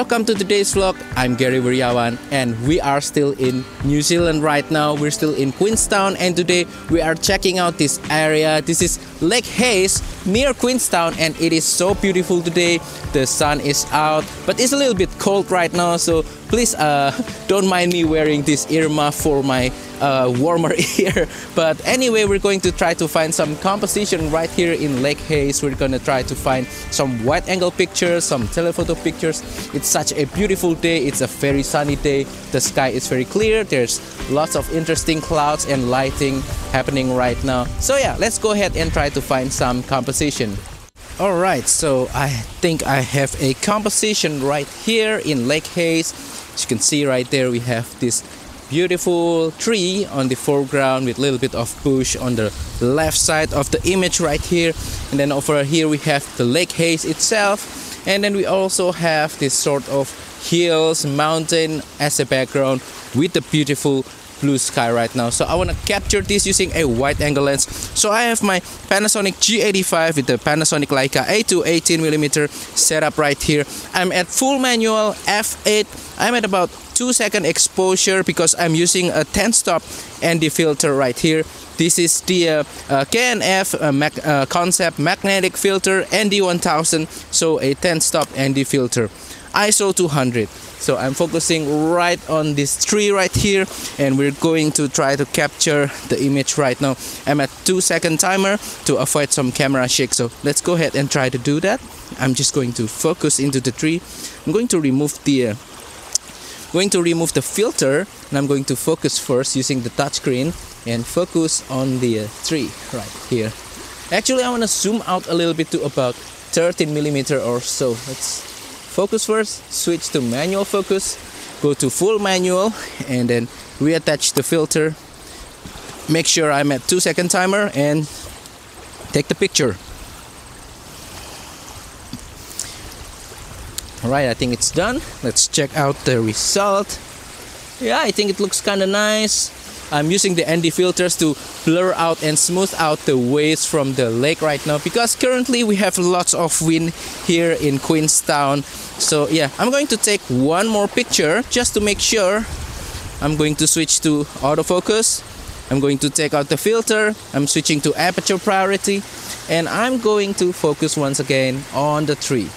Welcome to today's vlog. I'm Gary Wiryawan and we are still in New Zealand right now. We're still in Queenstown and today we are checking out this area. This is Lake Hayes near Queenstown and it is so beautiful today. The sun is out but it's a little bit cold right now, so please don't mind me wearing this earmuff for my warmer ear. But anyway, we're going to try to find some composition right here in Lake Hayes. We're gonna try to find some wide angle pictures, some telephoto pictures. It's such a beautiful day. It's a very sunny day. The sky is very clear. There's lots of interesting clouds and lighting happening right now. So yeah, let's go ahead and try to find some composition. Alright, so I think I have a composition right here in Lake Hayes. As you can see right there, we have this beautiful tree on the foreground with a little bit of bush on the left side of the image right here, and then over here we have the Lake Hayes itself, and then we also have this sort of hills, mountain as a background with the beautiful blue sky right now. So I want to capture this using a wide angle lens. So I have my Panasonic G85 with the Panasonic Leica A2 18mm setup right here. I'm at full manual f8. I'm at about 2-second exposure because I'm using a 10 stop ND filter right here. This is the K&F concept magnetic filter ND1000, so a 10 stop ND filter, ISO 200. So I'm focusing right on this tree right here and we're going to try to capture the image right now. I'm at 2-second timer to avoid some camera shake, so let's go ahead and try to do that. I'm just going to focus into the tree. I'm going to remove the filter and I'm going to focus first using the touchscreen and focus on the tree right here. Actually, I want to zoom out a little bit to about 13mm or so. Let's focus first, switch to manual focus, go to full manual, and then reattach the filter. Make sure I'm at 2-second timer and take the picture. Alright, I think it's done. Let's check out the result. Yeah, I think it looks kind of nice. I'm using the ND filters to blur out and smooth out the waves from the lake right now because currently we have lots of wind here in Queenstown. So yeah, I'm going to take one more picture just to make sure. I'm going to switch to autofocus. I'm going to take out the filter. I'm switching to aperture priority and I'm going to focus once again on the tree.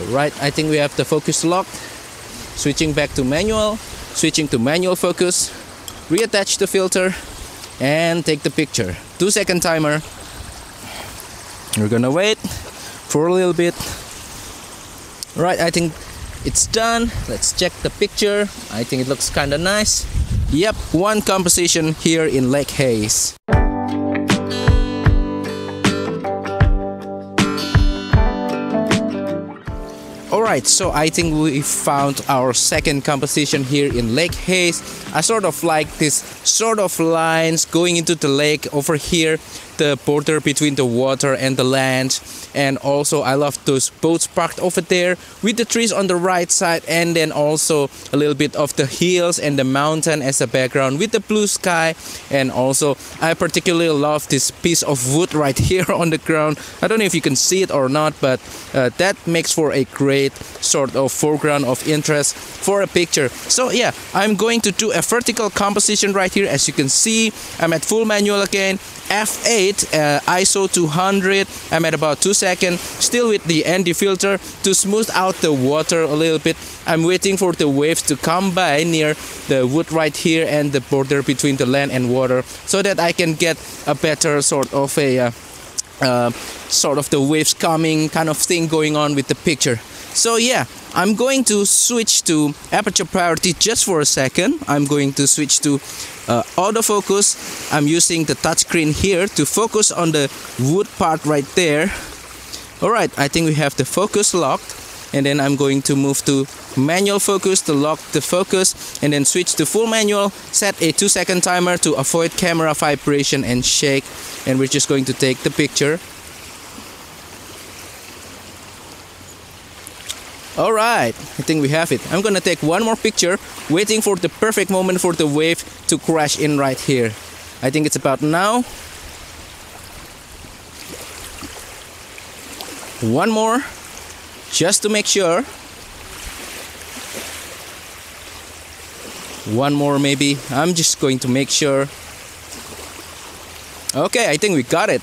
Alright, I think we have the focus locked. Switching back to manual, switching to manual focus. Reattach the filter and take the picture. 2-second timer. We're gonna wait for a little bit. Right, I think it's done. Let's check the picture. I think it looks kinda nice. Yep, one composition here in Lake Hayes. Alright, so I think we found our second composition here in Lake Hayes. I sort of like this sort of lines going into the lake over here, the border between the water and the land. And also I love those boats parked over there with the trees on the right side and then also a little bit of the hills and the mountain as a background with the blue sky. And also I particularly love this piece of wood right here on the ground. I don't know if you can see it or not, but that makes for a great sort of foreground of interest for a picture. So yeah, I'm going to do a vertical composition right here. As you can see, I'm at full manual again, f8, ISO 200. I'm at about 2 seconds, still with the ND filter to smooth out the water a little bit. I'm waiting for the waves to come by near the wood right here and the border between the land and water so that I can get a better sort of a sort of the waves coming kind of thing going on with the picture. So yeah, I'm going to switch to aperture priority just for a second. I'm going to switch to autofocus. I'm using the touchscreen here to focus on the wood part right there. Alright, I think we have the focus locked. And then I'm going to move to manual focus to lock the focus and then switch to full manual, set a 2-second timer to avoid camera vibration and shake, and we're just going to take the picture. Alright, I think we have it. I'm gonna take one more picture, waiting for the perfect moment for the wave to crash in right here. I think it's about now. One more, just to make sure. one more maybe. I'm just going to make sure. Okay, I think we got it.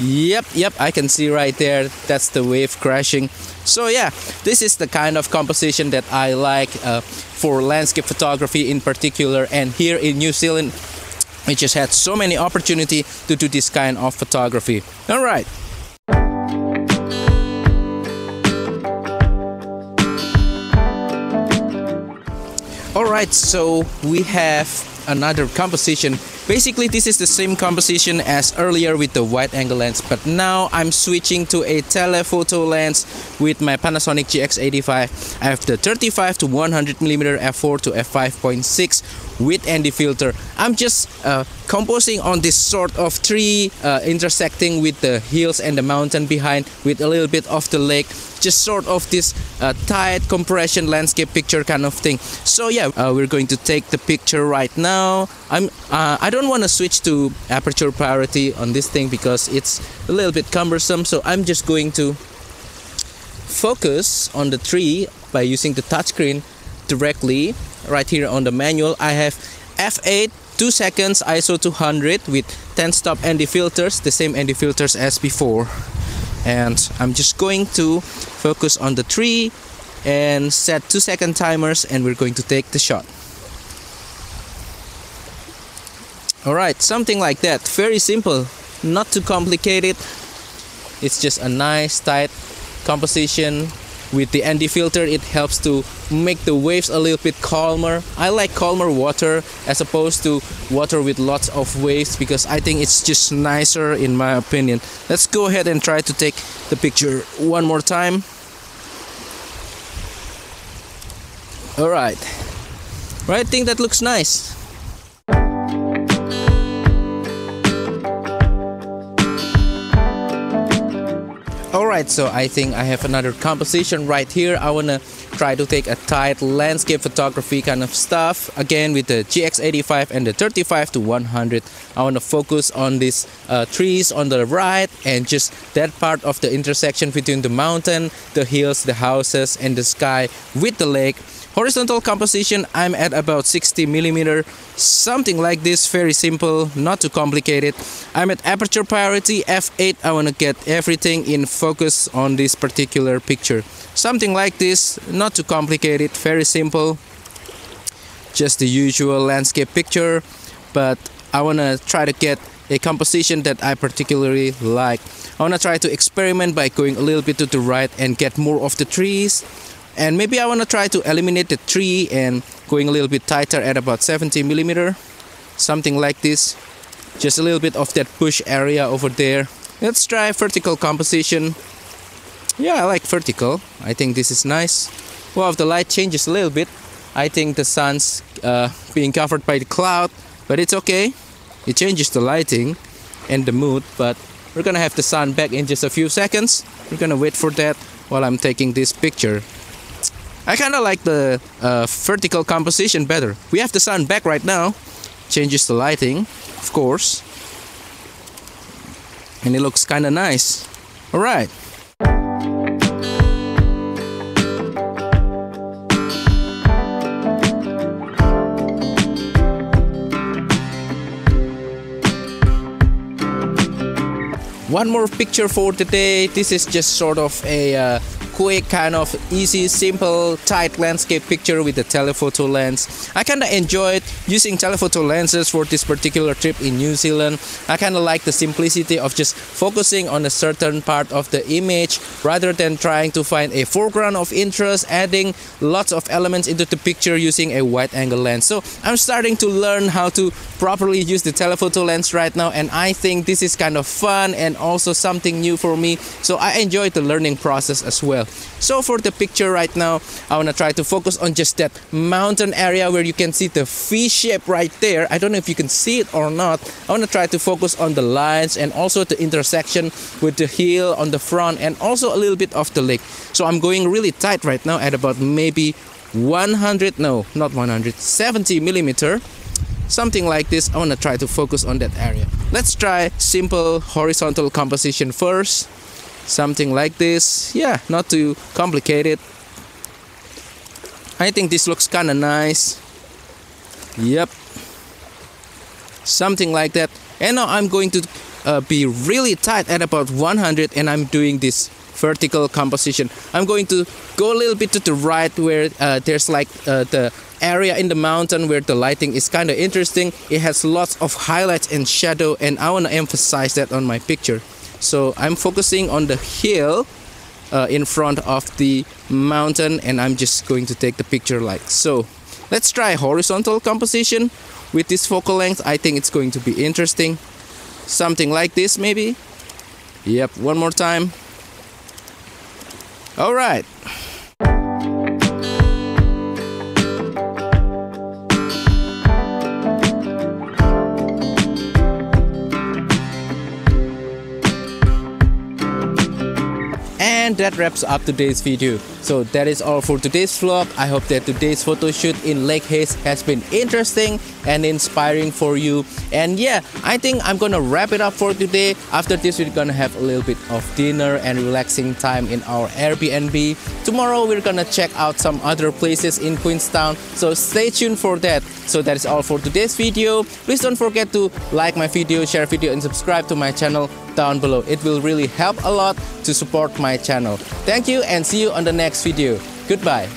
Yep, I can see right there, that's the wave crashing. So yeah, this is the kind of composition that I like for landscape photography in particular, and here in New Zealand we just had so many opportunity to do this kind of photography. All right. Alright, so we have another composition. Basically this is the same composition as earlier with the wide angle lens, but now I'm switching to a telephoto lens with my Panasonic GX85. I have the 35 to 100mm f4 to f5.6 with ND filter. I'm just composing on this sort of tree intersecting with the hills and the mountain behind with a little bit of the lake, just sort of this tight compression landscape picture kind of thing. So yeah, we're going to take the picture right now. I don't want to switch to aperture priority on this thing because it's a little bit cumbersome, so I'm just going to focus on the tree by using the touchscreen directly right here on the manual. I have f8, 2 seconds, ISO 200 with 10 stop ND filters, the same ND filters as before. And I'm just going to focus on the tree and set 2-second timers, and we're going to take the shot. Alright, something like that. Very simple, not too complicated. It's just a nice tight composition. With the ND filter, it helps to make the waves a little bit calmer. I like calmer water as opposed to water with lots of waves because I think it's just nicer in my opinion. Let's go ahead and try to take the picture one more time. Alright, I think that looks nice. Alright, so I think I have another composition right here. I want to try to take a tight landscape photography kind of stuff. Again, with the GX85 and the 35 to 100. I want to focus on these trees on the right and just that part of the intersection between the mountain, the hills, the houses, and the sky with the lake. Horizontal composition, I'm at about 60mm, something like this, very simple, not too complicated. I'm at aperture priority, f8, I want to get everything in focus on this particular picture. Something like this, not too complicated, very simple. Just the usual landscape picture, but I want to try to get a composition that I particularly like. I want to try to experiment by going a little bit to the right and get more of the trees. And maybe I want to try to eliminate the tree and going a little bit tighter at about 70mm. Something like this. Just a little bit of that bush area over there. Let's try vertical composition. Yeah, I like vertical. I think this is nice. Well, if the light changes a little bit. I think the sun's being covered by the cloud. But it's okay. It changes the lighting and the mood. But we're going to have the sun back in just a few seconds. We're going to wait for that while I'm taking this picture. I kind of like the vertical composition better. We have the sun back right now. Changes the lighting, of course. And it looks kind of nice. Alright. One more picture for today. This is just sort of a quick, kind of easy, simple, tight landscape picture with the telephoto lens. I kind of enjoyed using telephoto lenses for this particular trip in New Zealand. I kind of like the simplicity of just focusing on a certain part of the image rather than trying to find a foreground of interest, adding lots of elements into the picture using a wide angle lens. So I'm starting to learn how to properly use the telephoto lens right now, and I think this is kind of fun and also something new for me. So I enjoyed the learning process as well. So for the picture right now, I want to try to focus on just that mountain area where you can see the V shape right there. I don't know if you can see it or not. I want to try to focus on the lines and also the intersection with the hill on the front and also a little bit of the lake. So I'm going really tight right now at about maybe 70mm. Something like this. I want to try to focus on that area. Let's try simple horizontal composition first. Something like this. Yeah, not too complicated. I think this looks kind of nice. Yep, something like that. And now I'm going to be really tight at about 100, and I'm doing this vertical composition. I'm going to go a little bit to the right where there's like the area in the mountain where the lighting is kind of interesting. It has lots of highlights and shadow, and I want to emphasize that on my picture. So I'm focusing on the hill in front of the mountain, and I'm just going to take the picture like so. Let's try horizontal composition with this focal length. I think it's going to be interesting. Something like this maybe. Yep, one more time. All right. And that wraps up today's video. So that is all for today's vlog. I hope that today's photo shoot in Lake Hayes has been interesting and inspiring for you. And yeah, I think I'm gonna wrap it up for today. After this, we're gonna have a little bit of dinner and relaxing time in our Airbnb. Tomorrow, we're gonna check out some other places in Queenstown. So stay tuned for that. So that is all for today's video. Please don't forget to like my video, share video, and subscribe to my channel down below. It will really help a lot to support my channel. Thank you and see you on the next video. Goodbye.